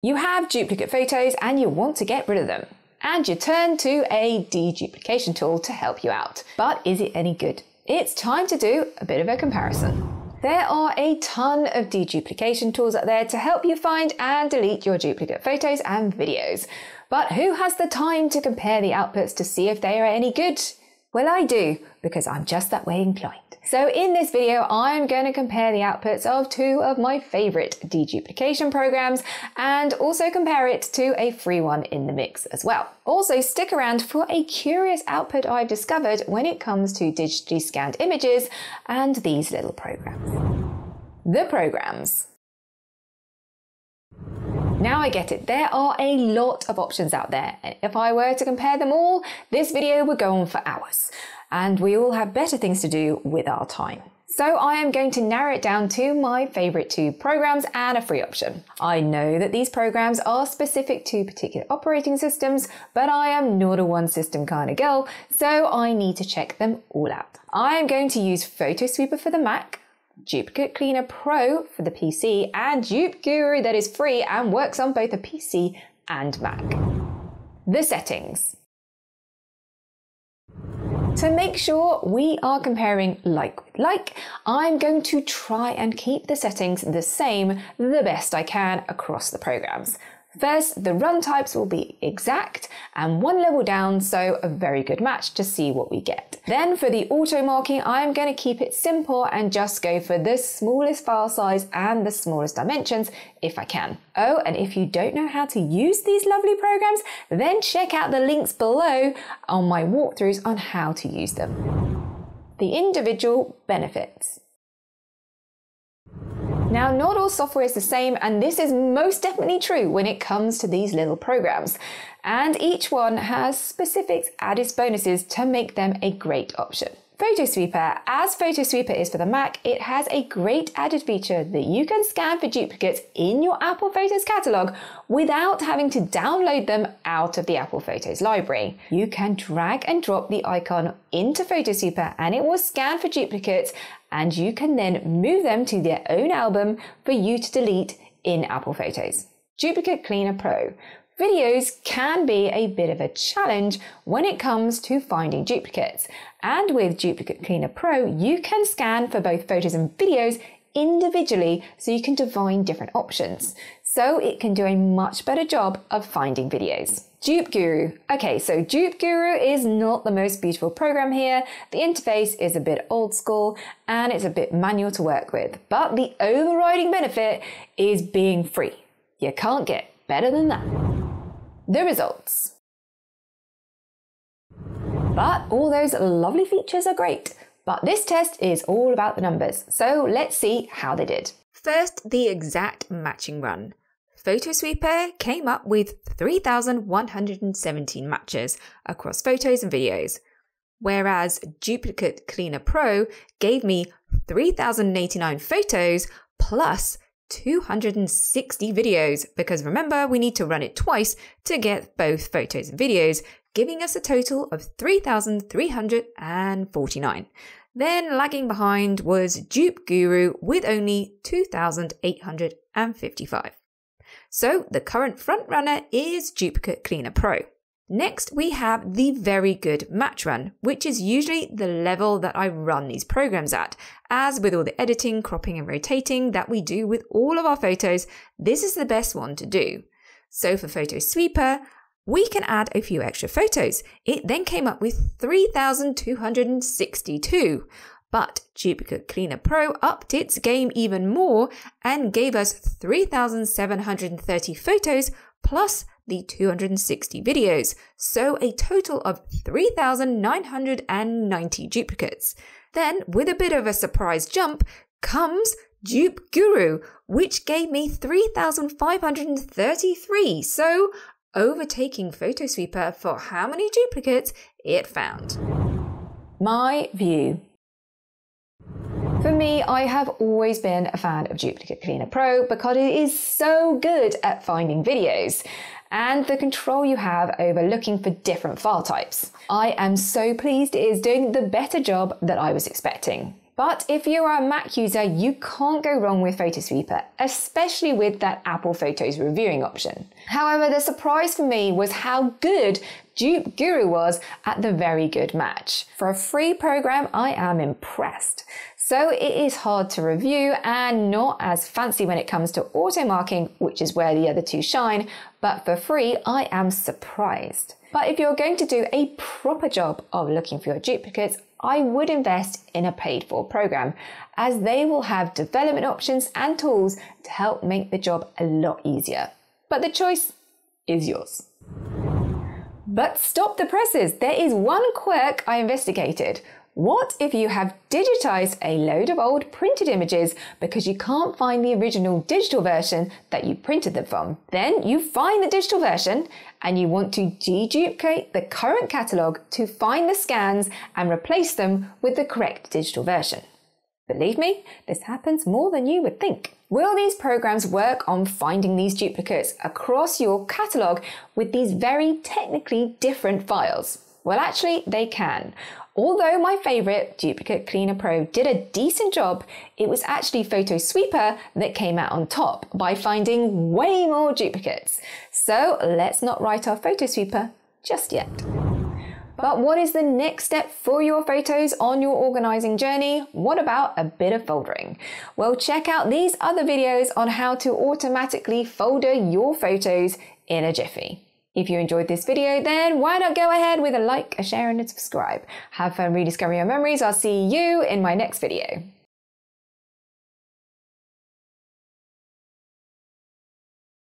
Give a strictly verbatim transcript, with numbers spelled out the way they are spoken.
You have duplicate photos and you want to get rid of them, and you turn to a deduplication tool to help you out. But is it any good? It's time to do a bit of a comparison. There are a ton of deduplication tools out there to help you find and delete your duplicate photos and videos. But who has the time to compare the outputs to see if they are any good? Well, I do, because I'm just that way inclined. So in this video, I'm going to compare the outputs of two of my favorite deduplication programs and also compare it to a free one in the mix as well. Also, stick around for a curious output I've discovered when it comes to digitally scanned images and these little programs. The programs. Now I get it, there are a lot of options out there, and if I were to compare them all, this video would go on for hours, and we all have better things to do with our time. So I am going to narrow it down to my favorite two programs and a free option. I know that these programs are specific to particular operating systems, but I am not a one system kind of girl, so I need to check them all out. I am going to use PhotoSweeper for the Mac, Duplicate Cleaner Pro for the P C, and DupeGuru that is free and works on both a P C and Mac. The settings. To make sure we are comparing like with like, I'm going to try and keep the settings the same the best I can across the programs. First, the run types will be exact and one level down, so a very good match to see what we get. Then for the auto marking, I'm going to keep it simple and just go for the smallest file size and the smallest dimensions if I can. Oh, and if you don't know how to use these lovely programs, then check out the links below on my walkthroughs on how to use them. The individual benefits. Now, not all software is the same, and this is most definitely true when it comes to these little programs. And each one has specific added bonuses to make them a great option. PhotoSweeper. As PhotoSweeper is for the Mac, it has a great added feature that you can scan for duplicates in your Apple Photos catalog without having to download them out of the Apple Photos library. You can drag and drop the icon into PhotoSweeper and it will scan for duplicates, and you can then move them to their own album for you to delete in Apple Photos. Duplicate Cleaner Pro. Videos can be a bit of a challenge when it comes to finding duplicates, and with Duplicate Cleaner Pro you can scan for both photos and videos individually, so you can divine different options, so it can do a much better job of finding videos. DupeGuru. Okay, so DupeGuru is not the most beautiful program here. The interface is a bit old school and it's a bit manual to work with, but the overriding benefit is being free. You can't get better than that. The results. But all those lovely features are great, but this test is all about the numbers, so let's see how they did. First, the exact matching run. PhotoSweeper came up with three thousand one hundred seventeen matches across photos and videos, whereas Duplicate Cleaner Pro gave me three thousand eighty-nine photos plus two hundred sixty videos, because remember we need to run it twice to get both photos and videos, giving us a total of three thousand three hundred forty-nine. Then lagging behind was DupeGuru with only two thousand eight hundred fifty-five. So the current front runner is Duplicate Cleaner Pro. Next, we have the very good match run, which is usually the level that I run these programs at. As with all the editing, cropping and rotating that we do with all of our photos, this is the best one to do. So for PhotoSweeper, we can add a few extra photos. It then came up with three thousand two hundred sixty-two. But Duplicate Cleaner Pro upped its game even more and gave us three thousand seven hundred thirty photos plus the two hundred sixty videos, so a total of three thousand nine hundred ninety duplicates. Then, with a bit of a surprise jump, comes DupeGuru, which gave me three thousand five hundred thirty-three, so overtaking PhotoSweeper for how many duplicates it found. My view. For me, I have always been a fan of Duplicate Cleaner Pro because it is so good at finding videos and the control you have over looking for different file types. I am so pleased it is doing the better job that I was expecting. But if you are a Mac user, you can't go wrong with PhotoSweeper, especially with that Apple Photos reviewing option. However, the surprise for me was how good DupeGuru was at the very good match. For a free program, I am impressed. So it is hard to review and not as fancy when it comes to auto marking, which is where the other two shine, but for free, I am surprised. But if you're going to do a proper job of looking for your duplicates, I would invest in a paid-for program, as they will have development options and tools to help make the job a lot easier. But the choice is yours. But stop the presses! There is one quirk I investigated. What if you have digitized a load of old printed images because you can't find the original digital version that you printed them from? Then you find the digital version and you want to deduplicate the current catalog to find the scans and replace them with the correct digital version. Believe me, this happens more than you would think. Will these programs work on finding these duplicates across your catalog with these very technically different files? Well, actually, they can. Although my favorite, Duplicate Cleaner Pro, did a decent job, it was actually PhotoSweeper that came out on top by finding way more duplicates. So let's not write off PhotoSweeper just yet. But what is the next step for your photos on your organizing journey? What about a bit of foldering? Well, check out these other videos on how to automatically folder your photos in a jiffy. If you enjoyed this video, then why not go ahead with a like, a share, and a subscribe. Have fun rediscovering your memories. I'll see you in my next video.